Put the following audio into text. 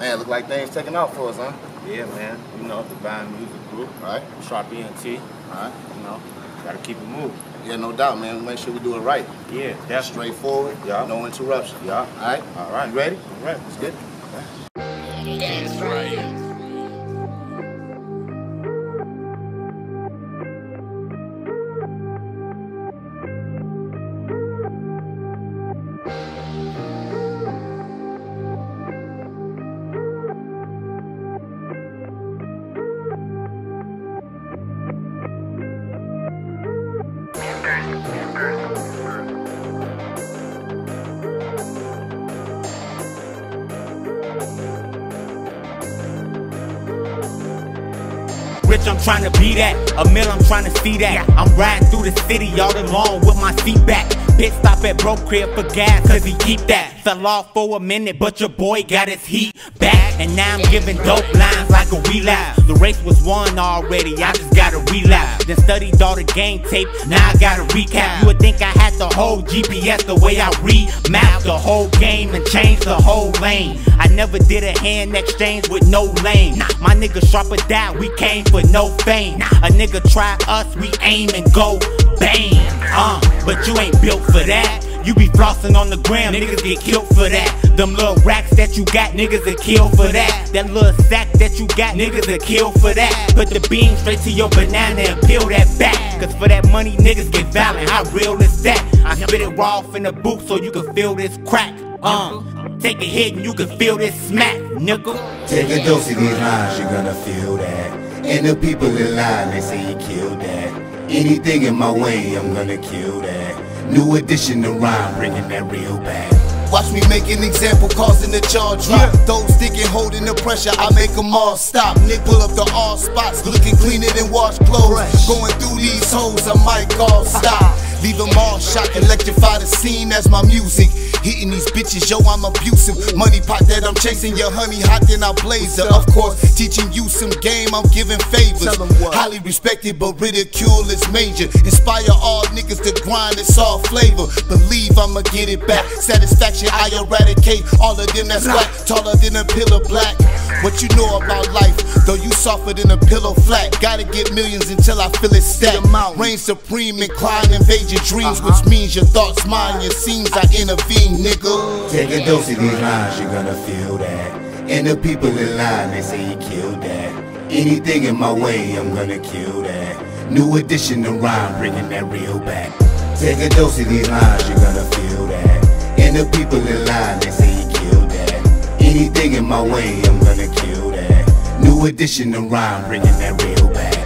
Man, look like things taking off for us, huh? Yeah, man. You know, Divine Music Group. Right. Sharp E and T. Right. You know, gotta keep it moving. Yeah, no doubt, man. We make sure we do it right. Yeah, that's straightforward. Yeah. No interruption. Yeah. All right. All right. You ready? All right. Let's get it. That's right. Rich, I'm trying to be that. A mill, I'm trying to see that. I'm riding through the city all alone with my seat back. Pit stop at Bro Crib for gas, cause he keep that. Fell off for a minute, but your boy got his heat back. And now I'm giving dope lines like a relapse. The race was won already, I just gotta relapse. Then studied all the game tape, now I gotta recap. You would think I had the whole GPS the way I remap the whole game and changed the whole lane. I never did a hand exchange with no lane. My nigga Sharp or Die, we came for no fame. A nigga try us, we aim and go bang. But you ain't built for that. You be flossing on the gram, niggas get killed for that. Them little racks that you got, niggas are killed for that. That little sack that you got, niggas are killed for that. Put the bean straight to your banana and peel that back. Cause for that money, niggas get violent, how real is that? I spit it raw off in the booth so you can feel this crack. Take a hit and you can feel this smack, nigga. Take a dose of these lines, you're gonna feel that. And the people in line, they say you killed that. Anything in my way, I'm gonna kill that. New addition to rhyme, bringing that real back. Watch me make an example, causing the charge drop. Those sticking, holding the pressure, I make them all stop. Nipple up the all spots, looking cleaner than washed clothes. Going through these holes, I might call stop. Leave them all shocked, electrify the scene, that's my music. Hitting these bitches, yo, I'm abusive. Money pot that I'm chasing, your honey hot, then I blaze her. Of course, teaching you some game, I'm giving favors. Highly respected, but ridicule is major. Inspire all niggas to grind, it's all flavor. Believe I'ma get it back. Satisfaction, I eradicate all of them that's black. Taller than a pillar black. What you know about life, though you softer than a pillow flat. Gotta get millions until I feel it stack. Reign supreme, incline, invade your dreams. Which means your thoughts, mine, your scenes, I intervene. Nigga, take a dose of these lines, you're gonna feel that. And the people in line, they say you killed that. Anything in my way, I'm gonna kill that. New addition to rhyme, bringing that real back. Take a dose of these lines, you're gonna feel that. And the people in line, they say you killed that. Anything in my way, I'm gonna kill that. New addition to rhyme, bringing that real back.